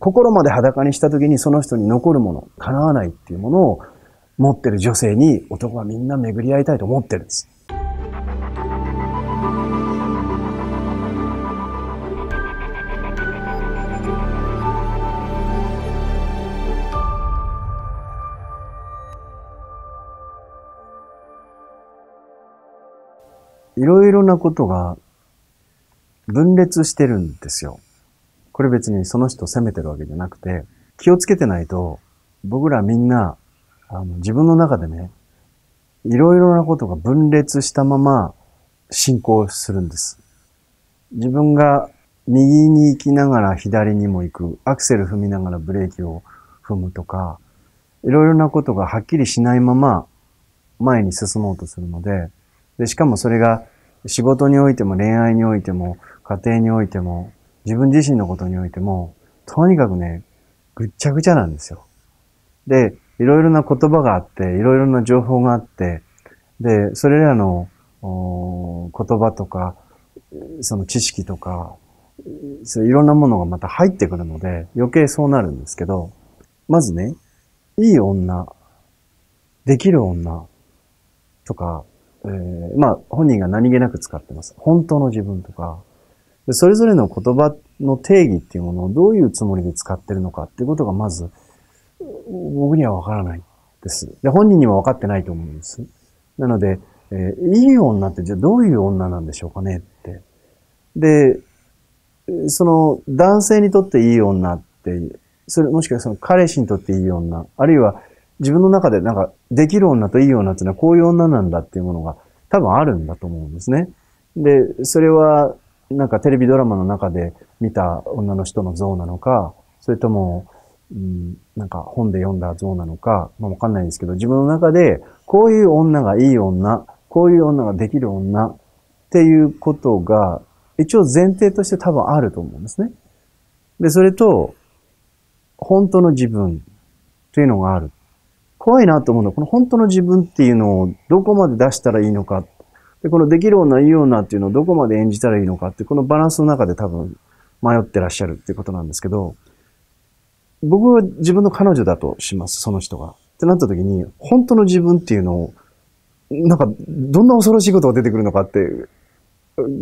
心まで裸にしたときにその人に残るもの、叶わないっていうものを持ってる女性に男はみんな巡り合いたいと思ってるんです。いろいろなことが分裂してるんですよ。これ別にその人を責めてるわけじゃなくて、気をつけてないと、僕らみんな、自分の中でね、いろいろなことが分裂したまま進行するんです。自分が右に行きながら左にも行く、アクセル踏みながらブレーキを踏むとか、いろいろなことがはっきりしないまま前に進もうとするので、しかもそれが仕事においても恋愛においても家庭においても自分自身のことにおいてもとにかくね、ぐっちゃぐちゃなんですよ。で、いろいろな言葉があって、いろいろな情報があって、で、それらの言葉とか、その知識とか、そういろんなものがまた入ってくるので余計そうなるんですけど、まずね、いい女、できる女とか、まあ本人が何気なく使ってます。本当の自分とか、それぞれの言葉の定義っていうものをどういうつもりで使ってるのかっていうことがまず僕にはわからないです。で、本人にもわかってないと思うんです。なので、いい女ってじゃあどういう女なんでしょうかねって。で、その男性にとっていい女って、それもしくはその彼氏にとっていい女、あるいは自分の中でなんか、できる女といい女っていうのはこういう女なんだっていうものが多分あるんだと思うんですね。で、それはなんかテレビドラマの中で見た女の人の像なのか、それとも、なんか本で読んだ像なのか、まあわかんないんですけど、自分の中でこういう女がいい女、こういう女ができる女っていうことが一応前提として多分あると思うんですね。で、それと、本当の自分というのがある。怖いなと思うのは、この本当の自分っていうのをどこまで出したらいいのか。で、このできる女、いい女っていうのをどこまで演じたらいいのかって、このバランスの中で多分迷ってらっしゃるっていうことなんですけど、僕は自分の彼女だとします、その人が。ってなった時に、本当の自分っていうのを、なんか、どんな恐ろしいことが出てくるのかって、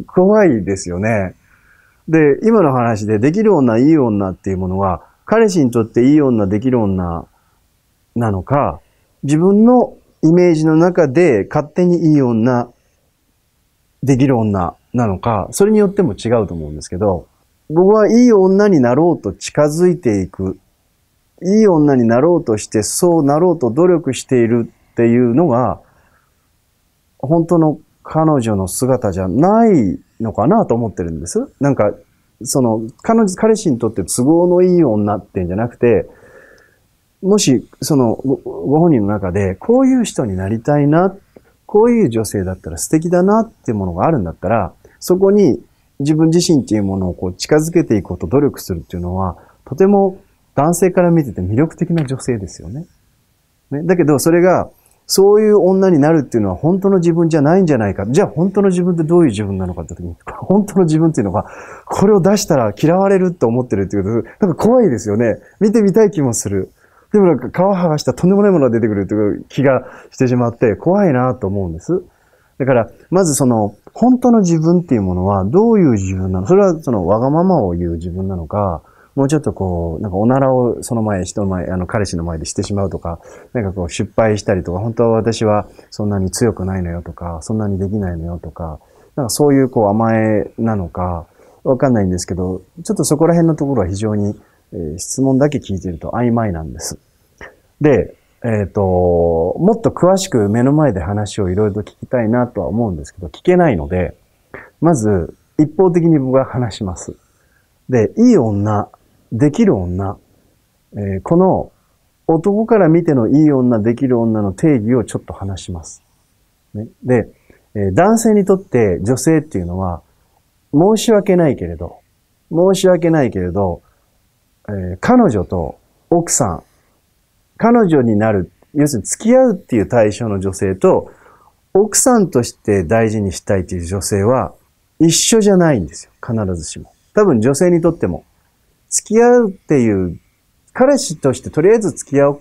怖いですよね。で、今の話で、できる女、いい女っていうものは、彼氏にとっていい女、できる女、なのか、自分のイメージの中で勝手にいい女、できる女なのか、それによっても違うと思うんですけど、僕はいい女になろうと近づいていく、いい女になろうとして、そうなろうと努力しているっていうのが、本当の彼女の姿じゃないのかなと思ってるんです。なんか、その、彼氏にとって都合のいい女ってんじゃなくて、もし、その、ご本人の中で、こういう人になりたいな、こういう女性だったら素敵だなっていうものがあるんだったら、そこに自分自身っていうものをこう近づけていこうと努力するっていうのは、とても男性から見てて魅力的な女性ですよね。だけど、それが、そういう女になるっていうのは本当の自分じゃないんじゃないか。じゃあ本当の自分ってどういう自分なのかって時に、本当の自分っていうのが、これを出したら嫌われると思ってるっていうと、なんか怖いですよね。見てみたい気もする。でもなんか皮剥がしたとんでもないものが出てくるという気がしてしまって怖いなと思うんです。だから、まずその本当の自分っていうものはどういう自分なのか、それはそのわがままを言う自分なのか、もうちょっとこう、なんかおならをその前、人の前、彼氏の前でしてしまうとか、なんかこう失敗したりとか、本当は私はそんなに強くないのよとか、そんなにできないのよとか、なんかそういうこう甘えなのか、わかんないんですけど、ちょっとそこら辺のところは非常に質問だけ聞いてると曖昧なんです。で、もっと詳しく目の前で話をいろいろ聞きたいなとは思うんですけど、聞けないので、まず一方的に僕が話します。で、いい女、できる女、この男から見てのいい女、できる女の定義をちょっと話します。ね、で、男性にとって女性っていうのは、申し訳ないけれど、彼女と奥さん、彼女になる、要するに付き合うっていう対象の女性と、奥さんとして大事にしたいという女性は一緒じゃないんですよ。必ずしも。多分女性にとっても、付き合うっていう、彼氏としてとりあえず付き合っ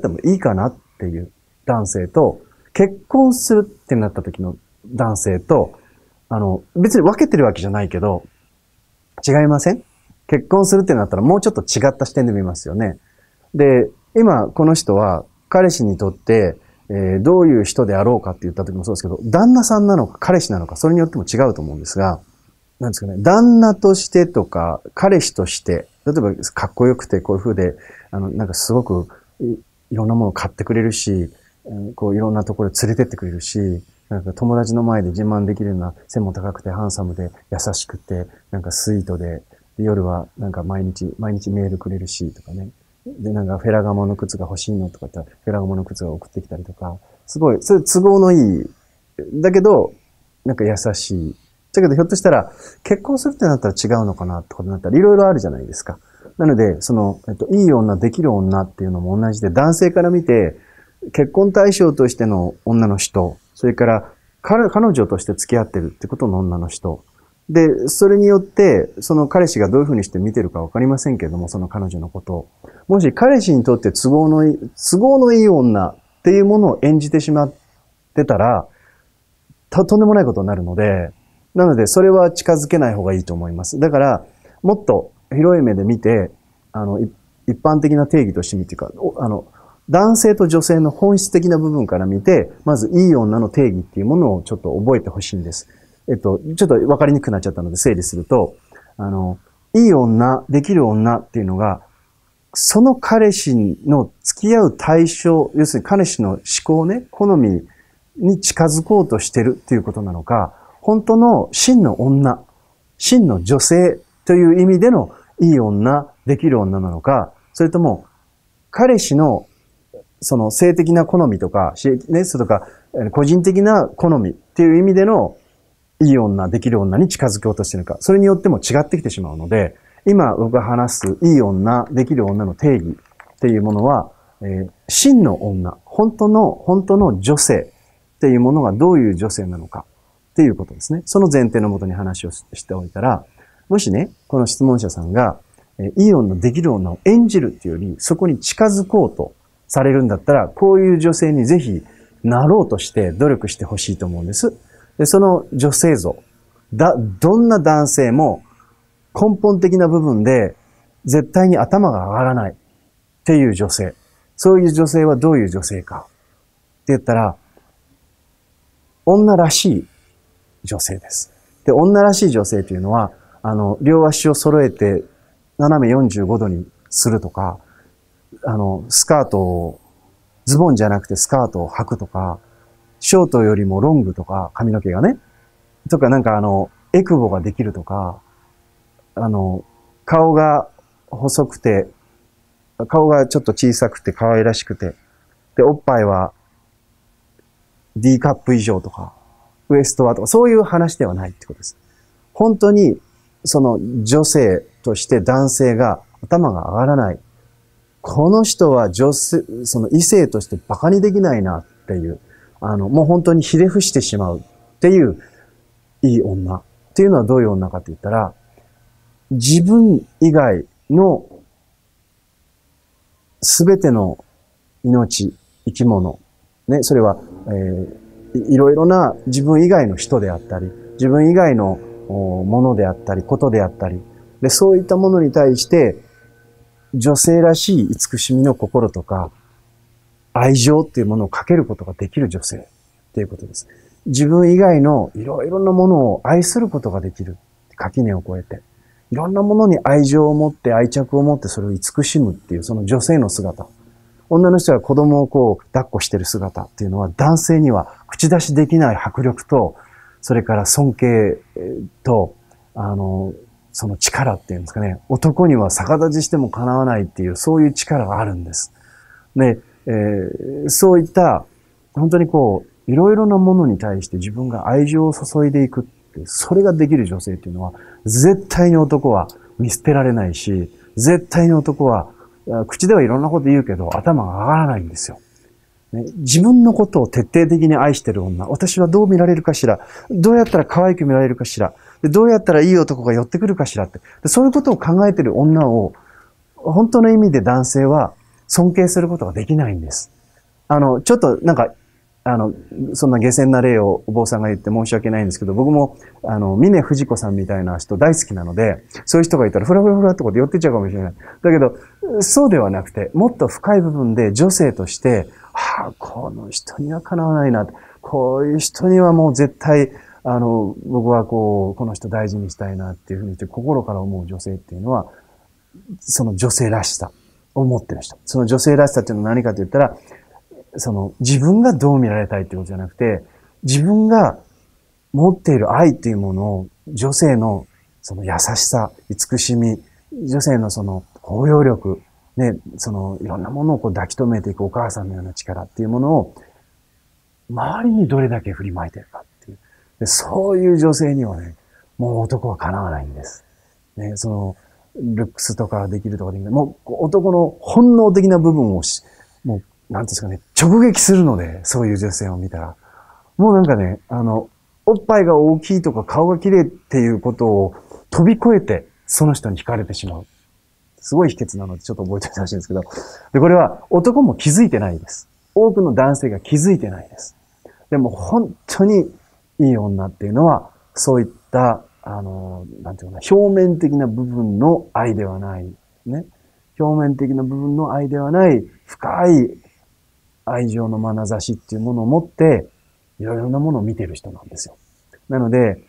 てもいいかなっていう男性と、結婚するってなった時の男性と、別に分けてるわけじゃないけど、違いません？結婚するってなったらもうちょっと違った視点で見ますよね。で、今この人は彼氏にとって、どういう人であろうかって言った時もそうですけど、旦那さんなのか彼氏なのか、それによっても違うと思うんですが、なんですかね、旦那としてとか、彼氏として、例えばかっこよくてこういう風で、なんかすごくいろんなものを買ってくれるし、こういろんなところ連れてってくれるし、なんか友達の前で自慢できるような背も高くてハンサムで優しくて、なんかスイートで、夜はなんか毎日メールくれるしとかね。で、なんかフェラガモの靴が欲しいのとか言ったら、フェラガモの靴が送ってきたりとか、すごい、それ都合のいい。だけど、なんか優しい。だけどひょっとしたら、結婚するってなったら違うのかなってことになったら、いろいろあるじゃないですか。なので、いい女、できる女っていうのも同じで、男性から見て、結婚対象としての女の人、それから彼女として付き合ってるってことの女の人。で、それによって、その彼氏がどういうふうにして見てるかわかりませんけれども、その彼女のことを。もし彼氏にとって都合のいい女っていうものを演じてしまってたら、とんでもないことになるので、なのでそれは近づけない方がいいと思います。だから、もっと広い目で見て、一般的な定義としてみてか、男性と女性の本質的な部分から見て、まずいい女の定義っていうものをちょっと覚えてほしいんです。ちょっと分かりにくくなっちゃったので整理すると、いい女、できる女っていうのが、その彼氏の付き合う対象、要するに彼氏の思考ね、好みに近づこうとしてるっていうことなのか、本当の真の女、真の女性という意味でのいい女、できる女なのか、それとも、彼氏のその性的な好みとか、ね、それとか、個人的な好みっていう意味でのいい女、できる女に近づこうとしているか、それによっても違ってきてしまうので、今僕が話すいい女、できる女の定義っていうものは、真の女、本当の女性っていうものがどういう女性なのかっていうことですね。その前提のもとに話をしておいたら、もしね、この質問者さんが、いい女、できる女を演じるっていうより、そこに近づこうとされるんだったら、こういう女性にぜひなろうとして努力してほしいと思うんです。で、その女性像。どんな男性も根本的な部分で絶対に頭が上がらないっていう女性。そういう女性はどういう女性か。って言ったら、女らしい女性です。で、女らしい女性というのは、両足を揃えて斜め45度にするとか、スカートを、ズボンじゃなくてスカートを履くとか、ショートよりもロングとか、髪の毛がね。とか、なんかエクボができるとか、顔が細くて、顔がちょっと小さくて可愛らしくて、で、おっぱいは D カップ以上とか、ウエストはとか、そういう話ではないってことです。本当に、その女性として男性が頭が上がらない。この人はその異性として馬鹿にできないなっていう。もう本当にひれ伏してしまうっていう、いい女っていうのはどういう女かって言ったら、自分以外のすべての命、生き物、ね、それは、いろいろな自分以外の人であったり、自分以外のものであったり、ことであったり、で、そういったものに対して、女性らしい慈しみの心とか、愛情っていうものをかけることができる女性っていうことです。自分以外のいろいろなものを愛することができる。垣根を越えて。いろんなものに愛情を持って愛着を持ってそれを慈しむっていうその女性の姿。女の人が子供をこう抱っこしてる姿っていうのは男性には口出しできない迫力と、それから尊敬と、その力っていうんですかね。男には逆立ちしても叶わないっていうそういう力があるんです。で、そういった、本当にこう、いろいろなものに対して自分が愛情を注いでいくって、それができる女性っていうのは、絶対に男は見捨てられないし、絶対に男は、口ではいろんなこと言うけど、頭が上がらないんですよ。ね、自分のことを徹底的に愛してる女、私はどう見られるかしら、どうやったら可愛く見られるかしら、でどうやったらいい男が寄ってくるかしらって。でそういうことを考えている女を、本当の意味で男性は尊敬することができないんです。ちょっとなんか、そんな下賤な例をお坊さんが言って申し訳ないんですけど、僕も、峰不二子さんみたいな人大好きなので、そういう人がいたらフラフラフラってことで寄ってっちゃうかもしれない。だけど、そうではなくて、もっと深い部分で女性として、はあ、この人にはかなわないな。こういう人にはもう絶対、僕はこの人大事にしたいなっていうふうに心から思う女性っていうのは、その女性らしさを持ってる人。その女性らしさっていうのは何かと言ったら、自分がどう見られたいってことじゃなくて、自分が持っている愛っていうものを、女性のその優しさ、慈しみ、女性のその包容力、ね、いろんなものを抱き留めていくお母さんのような力っていうものを、周りにどれだけ振りまいてるかっていう。でそういう女性にはね、もう男は叶わないんです。ね、ルックスとかできるとかできない。もう男の本能的な部分をもうなんていうんですかね、直撃するので、そういう女性を見たら。もうなんかね、おっぱいが大きいとか顔が綺麗っていうことを飛び越えて、その人に惹かれてしまう。すごい秘訣なので、ちょっと覚えておいてほしいんですけど。で、これは男も気づいてないです。多くの男性が気づいてないです。でも、本当にいい女っていうのは、そういった、なんていうかな、表面的な部分の愛ではない。ね。表面的な部分の愛ではない、深い愛情の眼差しっていうものを持って、いろいろなものを見てる人なんですよ。なので、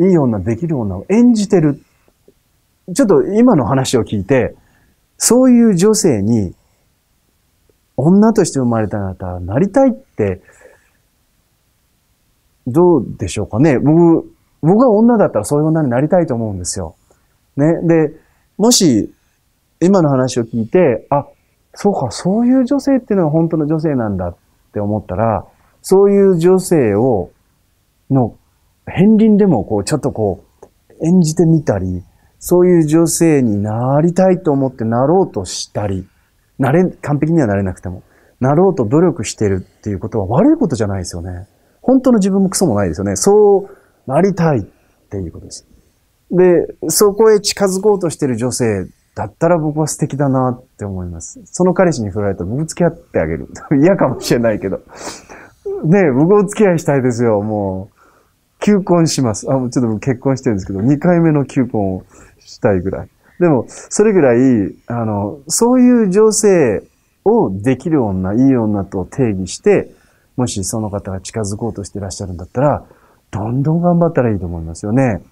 いい女、できる女を演じてる。ちょっと今の話を聞いて、そういう女性に、女として生まれたあなた、なりたいって、どうでしょうかね。僕が女だったらそういう女になりたいと思うんですよ。ね。で、もし、今の話を聞いて、あ、そうか、そういう女性っていうのは本当の女性なんだって思ったら、そういう女性を、片鱗でもちょっと演じてみたり、そういう女性になりたいと思ってなろうとしたり、完璧にはなれなくても、なろうと努力してるっていうことは悪いことじゃないですよね。本当の自分もクソもないですよね。そうなりたいっていうことです。で、そこへ近づこうとしてる女性、だったら僕は素敵だなって思います。その彼氏に振られたら僕付き合ってあげる。嫌かもしれないけど。ねえ、僕お付き合いしたいですよ。もう、求婚します。もうちょっと僕結婚してるんですけど、2回目の求婚をしたいぐらい。でも、それぐらい、そういう女性をできる女、いい女と定義して、もしその方が近づこうとしていらっしゃるんだったら、どんどん頑張ったらいいと思いますよね。